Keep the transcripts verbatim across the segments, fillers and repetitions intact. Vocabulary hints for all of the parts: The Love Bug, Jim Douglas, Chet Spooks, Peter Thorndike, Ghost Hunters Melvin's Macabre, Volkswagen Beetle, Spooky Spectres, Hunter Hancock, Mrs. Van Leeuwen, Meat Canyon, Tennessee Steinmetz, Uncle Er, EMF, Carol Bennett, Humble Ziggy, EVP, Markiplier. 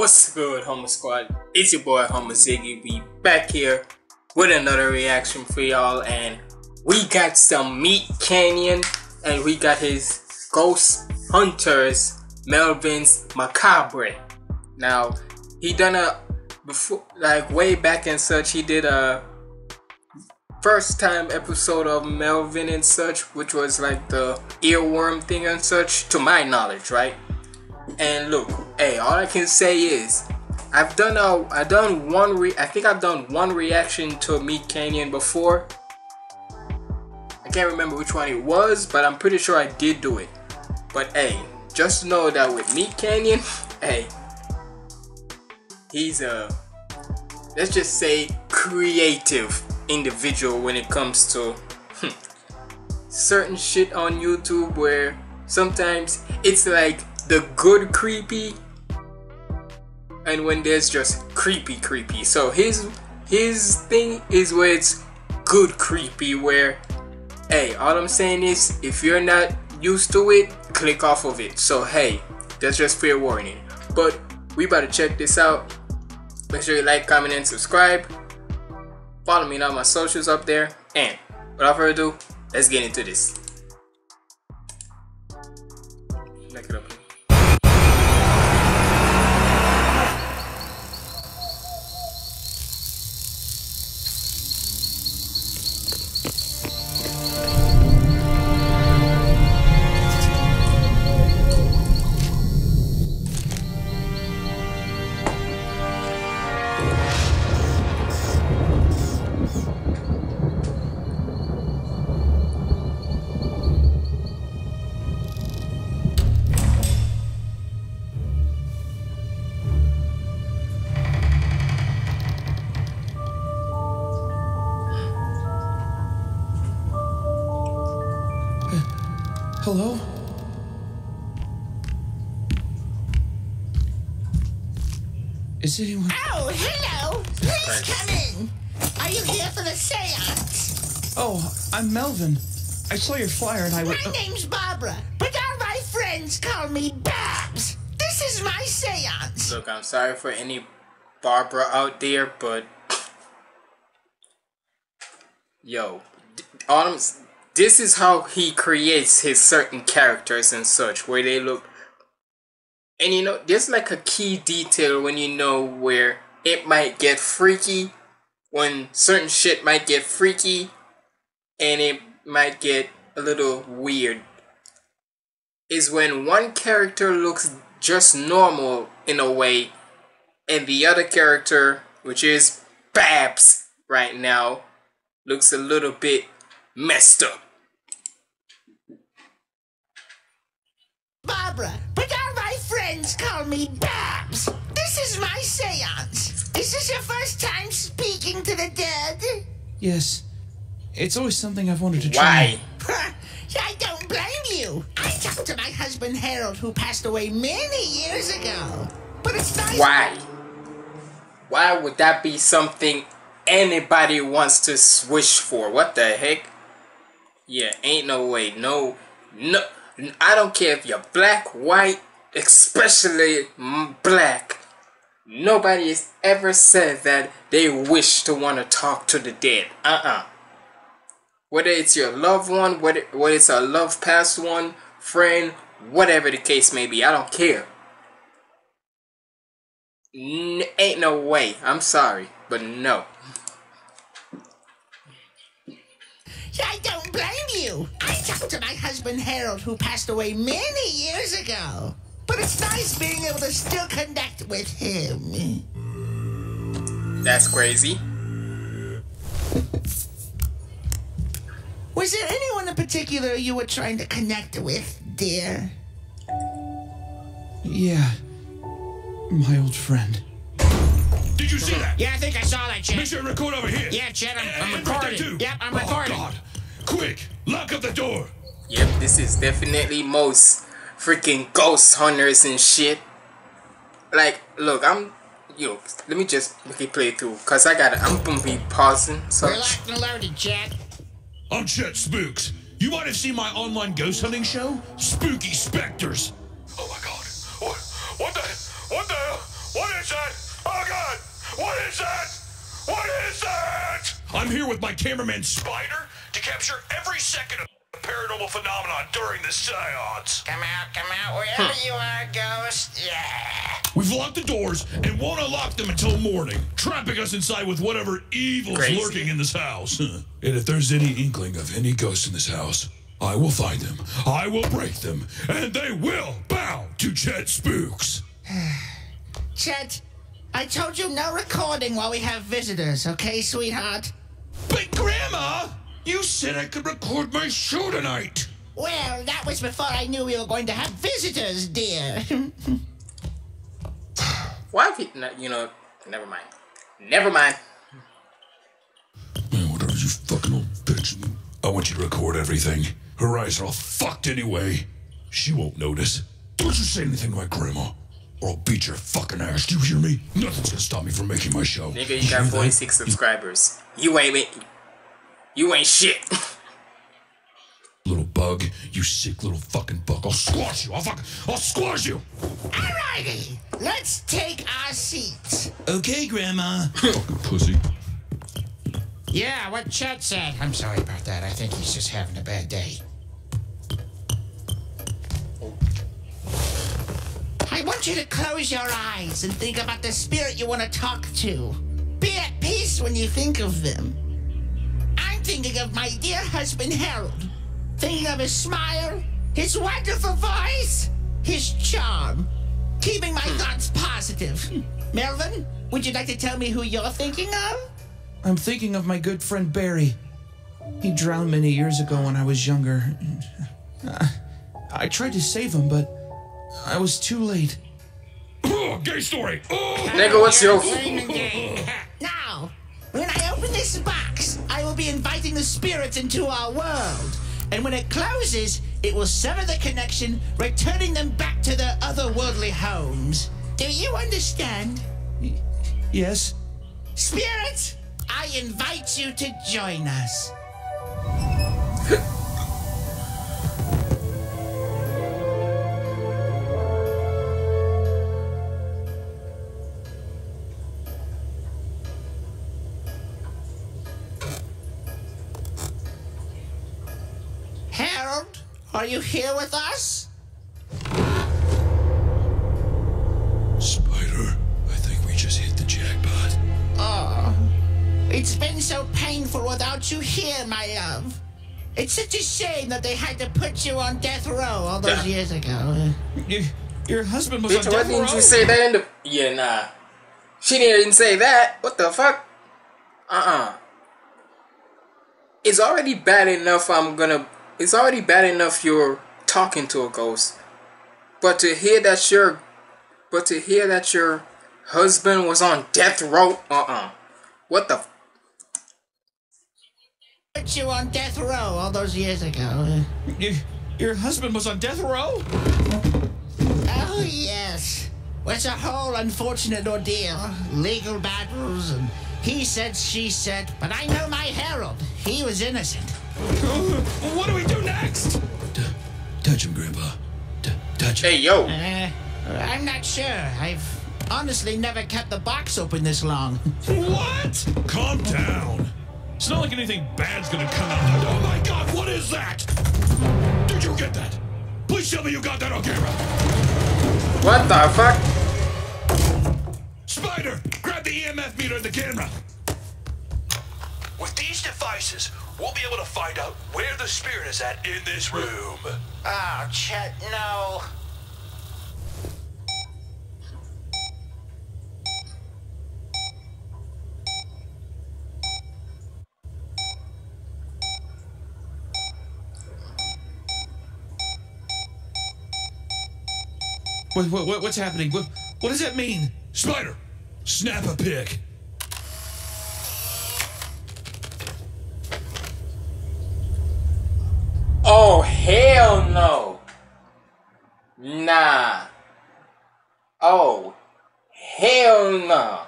What's good, Humble Squad? It's your boy Humble Ziggy. We back here with another reaction for y'all, and we got some Meat Canyon, and we got his Ghost Hunters Melvin's Macabre. Now he done a before, like way back and such. He did a first time episode of Melvin and such, which was like the earworm thing and such, to my knowledge, right? And look, hey, all I can say is I've done a I done one re I think I've done one reaction to Meat Canyon before. I can't remember which one it was, but I'm pretty sure I did do it. But hey, just know that with Meat Canyon, hey, he's a, let's just say, creative individual when it comes to hmm, certain shit on YouTube, where sometimes it's like the good creepy and when there's just creepy creepy. So his his thing is where it's good creepy, where hey, all I'm saying is if you're not used to it, click off of it. So hey, that's just fair warning. But we about to check this out. Make sure you like, comment, and subscribe. Follow me on all my socials up there, and without further ado, let's get into this. Make it up. Hello? Is anyone? Oh, hello! Please come in! Are you here for the seance? Oh, I'm Melvin. I saw your flyer and I was. My name's Barbara, but all my friends call me Babs. This is my seance. Look, I'm sorry for any Barbara out there, but. Yo, Autumn's. This is how he creates his certain characters and such, where they look, and you know, there's like a key detail when you know where it might get freaky, when certain shit might get freaky, and it might get a little weird, is when one character looks just normal in a way, and the other character, which is Babs right now, looks a little bit messed up. Barbara, but all my friends call me Babs. This is my seance. Is this your first time speaking to the dead? Yes. It's always something I've wanted to try. Why? I don't blame you. I talked to my husband Harold, who passed away many years ago. But it's nice. Why? Why would that be something anybody wants to swish for? What the heck? Yeah, ain't no way. No, no. I don't care if you're black, white, especially black. Nobody has ever said that they wish to want to talk to the dead. Uh-uh. Whether it's your loved one, whether, whether it's a love past one, friend, whatever the case may be, I don't care. N- ain't no way. I'm sorry, but no. I don't blame you. I talked to my husband Harold, who passed away many years ago. But it's nice being able to still connect with him. That's crazy. Was there anyone in particular you were trying to connect with, dear? Yeah. My old friend. Did you see that? Yeah, I think I saw that, Chad. Make sure and record over here. Yeah, Chad, I'm, I'm recording. Yep, I'm recording. Oh, God. Quick, lock up the door. Yep, this is definitely most freaking ghost hunters and shit. Like, look, I'm, yo, let me just make it play through, cause I gotta, I'm gonna be pausing. So we're locked and loaded, Jack. I'm Chet Spooks. You might have seen my online ghost hunting show, Spooky Spectres. Oh my God, what, what the, what the, What is that? Oh God! What is that? What is that? I'm here with my cameraman Spider to capture every second of paranormal phenomenon during the seance. Come out, come out, wherever huh. you are, Ghost. Yeah. We've locked the doors and won't unlock them until morning, trapping us inside with whatever evil's Crazy. lurking in this house. And if there's any inkling of any ghost in this house, I will find them, I will break them, and they will bow to Chet Spooks. Chet, I told you no recording while we have visitors, okay, sweetheart? But Grandma, you said I could record my show tonight. Well, that was before I knew we were going to have visitors, dear. Why have you, you know, never mind. Never mind. Man, whatever, you fucking old bitch. I want you to record everything. Her eyes are all fucked anyway. She won't notice. Don't you say anything to my grandma, or I'll beat your fucking ass. Do you hear me? Nothing's gonna stop me from making my show. Nigga, you got forty-six subscribers. You ain't it. You ain't shit. Little bug, you sick little fucking bug. I'll squash you. I'll fuck. I'll squash you. Alrighty, let's take our seats. Okay, Grandma. Fucking pussy. Yeah, what Chet said. I'm sorry about that. I think he's just having a bad day. I want you to close your eyes and think about the spirit you want to talk to. Be at peace when you think of them. I'm thinking of my dear husband, Harold. Thinking of his smile, his wonderful voice, his charm. Keeping my thoughts positive. Melvin, would you like to tell me who you're thinking of? I'm thinking of my good friend Barry. He drowned many years ago when I was younger. Uh, I tried to save him, but I was too late. Oh, gay story! Oh. Nigga, what's your... Now, when I open this box, I will be inviting the spirits into our world. And when it closes, it will sever the connection, returning them back to their otherworldly homes. Do you understand? Y- yes. Spirits! I invite you to join us. Harold, are you here with us? Spider, I think we just hit the jackpot. Oh. It's been so painful without you here, my love. It's such a shame that they had to put you on death row all those yeah. years ago. Your, your husband was Bitch, on death row. Why didn't you say that in the... Yeah, nah. She didn't say that. What the fuck? Uh-uh. It's already bad enough I'm gonna... It's already bad enough you're talking to a ghost. But to hear that your... But to hear that your husband was on death row... Uh-uh. What the... Put you on death row all those years ago. Your, your husband was on death row? Oh, yes. It's a whole unfortunate ordeal. Legal battles and he said, she said. But I know my Harold. He was innocent. What do we do next? D touch him, Grandpa. D touch him. Hey, yo. Uh, I'm not sure. I've... Honestly, never kept the box open this long. What? Calm down. It's not like anything bad's gonna come out. Oh my God, what is that? Did you get that? Please tell me you got that on camera. What the fuck? Spider, grab the E M F meter and the camera. With these devices, we'll be able to find out where the spirit is at in this room. Oh, Chet, no. What, what, what's happening? What, what does that mean? Spider, snap a pic. Oh, hell no. Nah. Oh, hell no.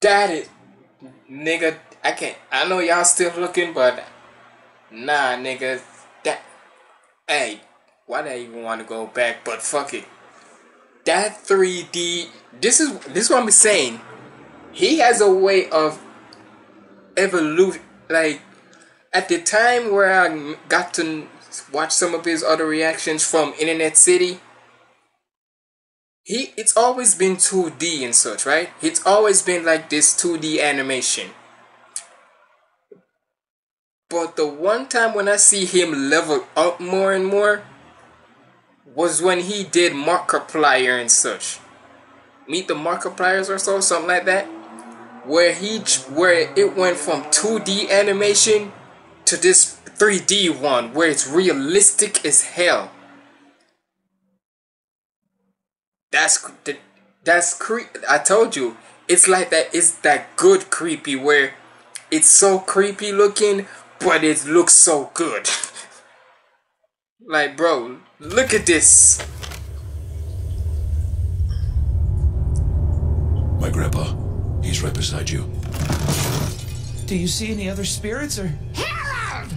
That is... Nigga, I can't... I know y'all still looking, but... Nah, nigga. That... Hey... Why did I even want to go back? But fuck it. that three D, this is this is what I'm saying. He has a way of evolution. Like, at the time where I got to watch some of his other reactions from Internet City, he it's always been two D and such, right? It's always been like this two D animation. But the one time when I see him level up more and more was when he did Markiplier and such. Meet the Markipliers or so, something like that. Where he, where it went from two D animation to this three D one, where it's realistic as hell. That's that's creep. I told you, it's like that. It's that good creepy where it's so creepy looking, but it looks so good. Like, bro, look at this. My grandpa, he's right beside you. Do you see any other spirits or? Harold!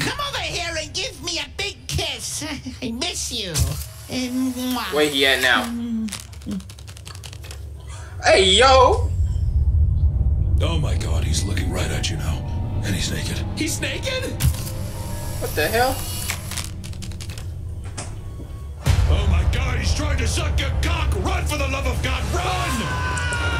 Come over here and give me a big kiss. I miss you. Where he at now? Hey, yo! Oh my god, he's looking right at you now. And he's naked. He's naked? What the hell? Oh my god, he's trying to suck your cock! Run, for the love of God, run!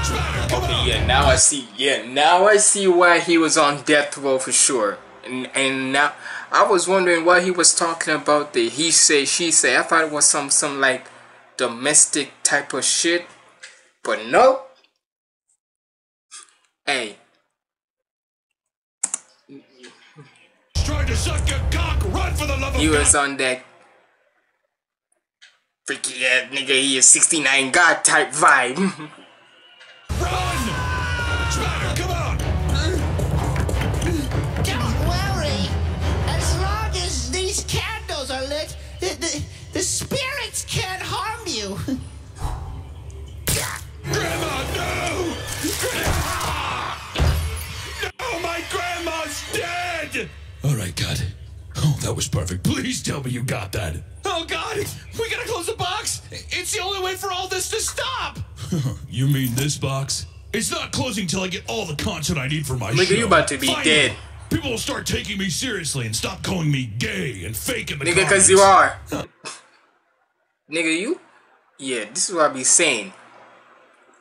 Smatter, come okay, on. Yeah, now I see. Yeah, now I see why he was on death row for sure. And and now I was wondering why he was talking about the he say she say. I thought it was some some like domestic type of shit, but no. Hey. Trying to suck your cock. Run, for the love of God. He was on that freaky ass nigga. He is sixty-nine God type vibe. Run! Smatter, come on! Don't worry. As long as these candles are lit, the the, the spirits can't harm you. Grandma, no! Grandma! No, my grandma's dead. All right, God. Oh, that was perfect. Please tell me you got that. Oh, God! We gotta close the box! It's the only way for all this to stop! You mean this box? It's not closing till I get all the content I need for my nigga, show. Nigga, you about to be Finally, dead. People will start taking me seriously and stop calling me gay and fake in the nigga, comments. Cause you are. Nigga, you? Yeah, this is what I be saying.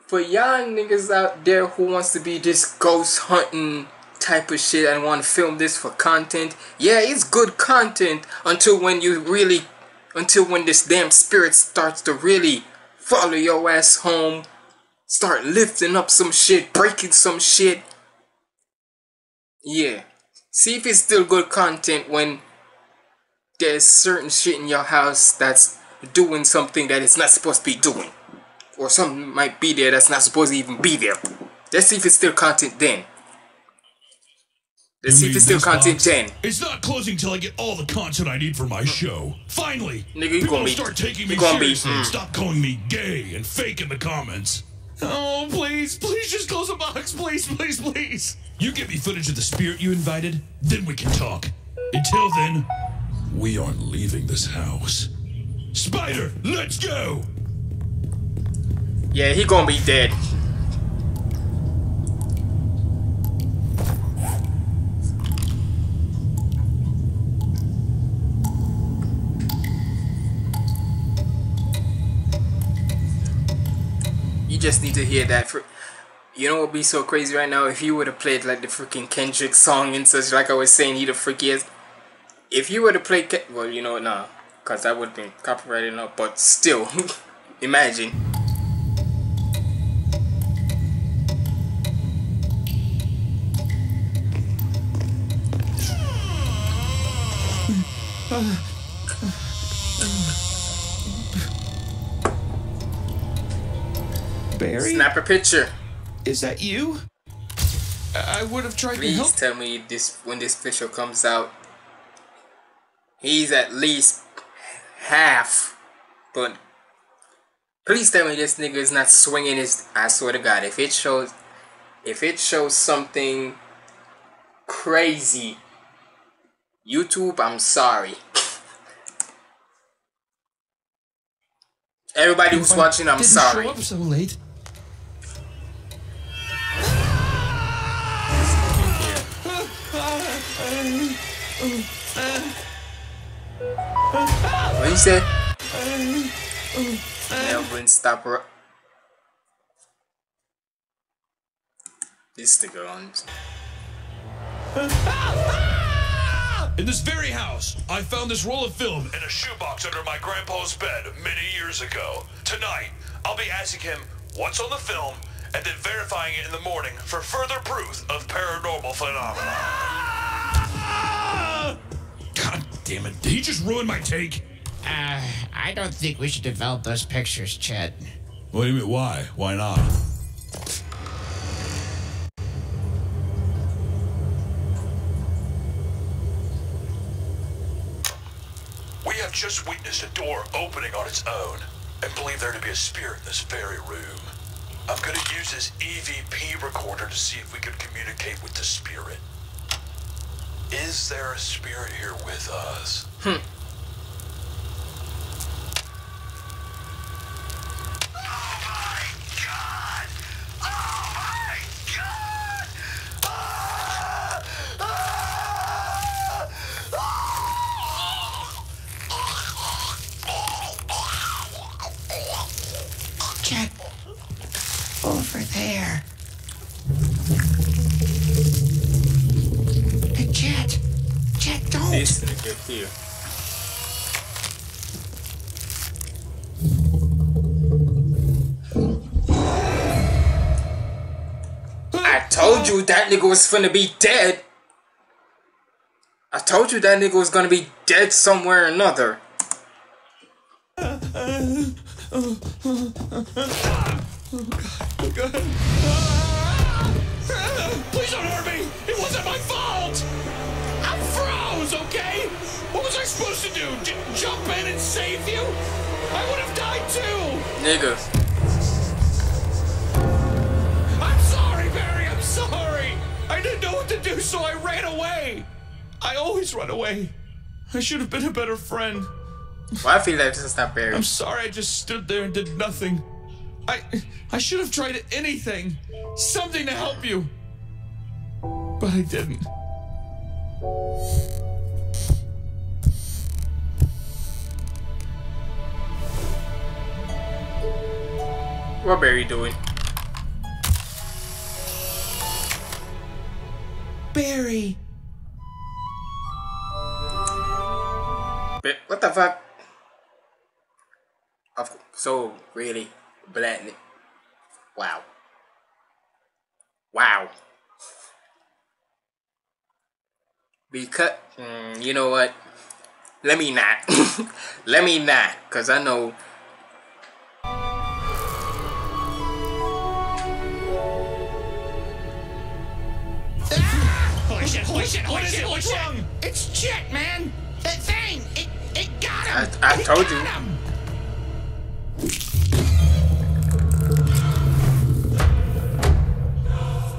For y'all niggas out there who wants to be this ghost hunting type of shit and want to film this for content, yeah, it's good content until when you really, until when this damn spirit starts to really follow your ass home, start lifting up some shit, breaking some shit. Yeah, see if it's still good content when there's certain shit in your house that's doing something that it's not supposed to be doing, or something might be there that's not supposed to even be there. Let's see if it's still content then. Let's see if it's still content ten. It's not closing till I get all the content I need for my show. Finally, nigga, you gonna start taking me seriously and stop calling me gay and fake in the comments. Oh, please, please just close the box, please, please, please. You get me footage of the spirit you invited, then we can talk. Until then, we aren't leaving this house. Spider, let's go! Yeah, he gonna be dead. Just need to hear that. For you know what would be so crazy right now, if he would have played like the freaking Kendrick song and such, like I was saying, he the freakiest. If you were to play, well, you know, nah, cause that would have been copyrighted enough, but still, imagine. Barry? Snap a picture. Is that you? I would have tried Please to help. Please tell me this when this picture comes out. He's at least half. But please tell me this nigga is not swinging his. I swear to God, if it shows, if it shows something crazy, YouTube, I'm sorry. Everybody who's watching, I'm sorry. Didn't show up so late. What you say? Melvin, stop her. This sticker on. In this very house, I found this roll of film in a shoebox under my grandpa's bed many years ago. Tonight, I'll be asking him what's on the film and then verifying it in the morning for further proof of paranormal phenomena. God damn it, did he just ruin my take? Uh, I don't think we should develop those pictures, Chad. What do you mean, why? Why not? Just witnessed a door opening on its own and believe there to be a spirit in this very room. I'm going to use this E V P recorder to see if we can communicate with the spirit. Is there a spirit here with us? Hmm. Here. I told you that nigga was finna be dead. I told you that nigga was gonna be dead somewhere or another. Please don't hurt me! It wasn't my fault! I froze, okay? What was I supposed to do? J jump in and save you? I would have died too! Nigga. I'm sorry, Barry, I'm sorry! I didn't know what to do, so I ran away! I always run away. I should have been a better friend. Well, I feel like this is not Barry. I'm sorry I just stood there and did nothing. I I should have tried anything. Something to help you. But I didn't. What Barry doing? Barry. Ba what the fuck? Of course. So really, Blatnik. Wow. Wow. Because mm, you know what? Let me not. Let me not, cause I know. Holy shit, holy shit, holy shit. It's Chet, man. That thing, it, it got him. I, I it told got you. Him.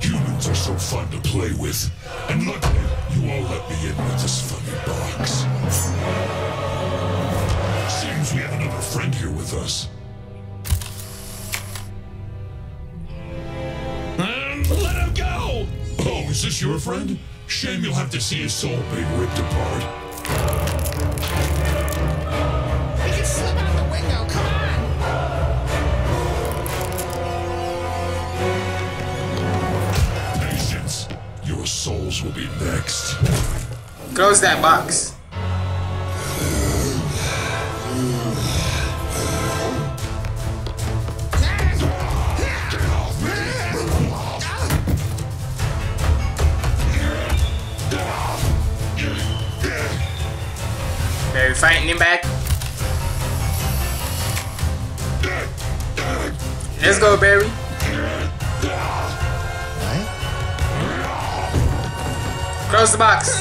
Humans are so fun to play with. And luckily, you all let me in with this funny box. Seems we have another friend here with us. Um, let him go! Oh, is this your friend? Shame you'll have to see his soul being ripped apart. He can slip out the window, come on! Patience, your souls will be next. Close that box. Barry fighting him back. Let's go, Barry. Close the box.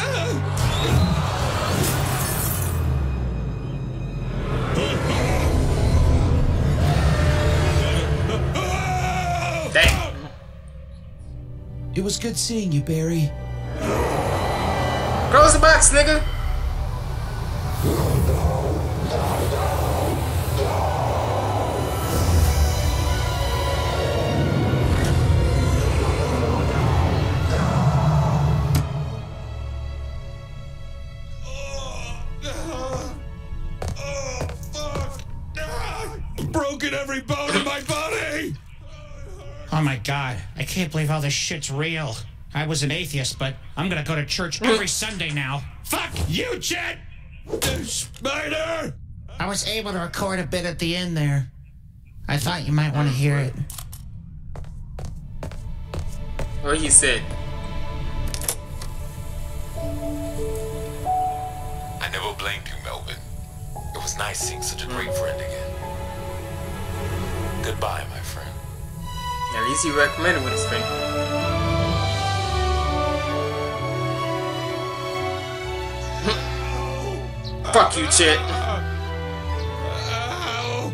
Dang. It was good seeing you, Barry. Close the box, nigga. every bone in my body! Oh my God, I can't believe all this shit's real. I was an atheist, but I'm gonna go to church every Sunday now. Fuck you, Chet! Spider! I was able to record a bit at the end there. I thought you might want to hear it. What he said. I never blamed you, Melvin. It was nice seeing such a great friend again. Goodbye, my friend. At least you recommended with his friend. Fuck you, Chet. Ow.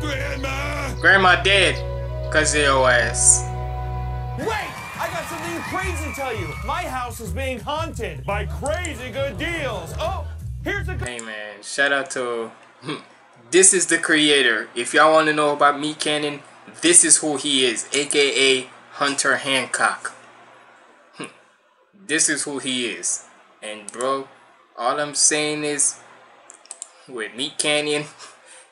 Grandma! Grandma dead. Cause of your ass. Wait! I got something crazy to tell you. My house is being haunted by crazy good deals. Oh, here's a good... Hey man, shout out to... This is the creator. If y'all want to know about Meat Canyon, this is who he is. A K A Hunter Hancock. This is who he is. And bro... all I'm saying is, with Meat Canyon,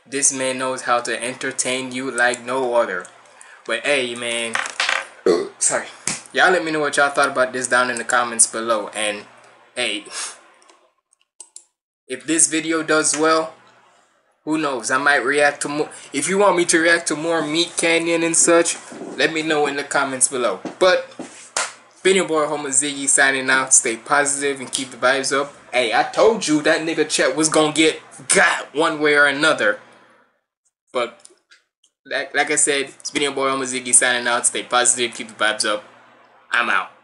this man knows how to entertain you like no other. But hey, man, sorry. Y'all let me know what y'all thought about this down in the comments below. And hey, if this video does well, who knows? I might react to more. If you want me to react to more Meat Canyon and such, let me know in the comments below. But been your boy Humble Ziggy signing out. Stay positive and keep the vibes up. Hey, I told you that nigga Chet was gonna get got one way or another. But, like, like I said, it's been your boy Humble Ziggy signing out. Stay positive, keep the vibes up. I'm out.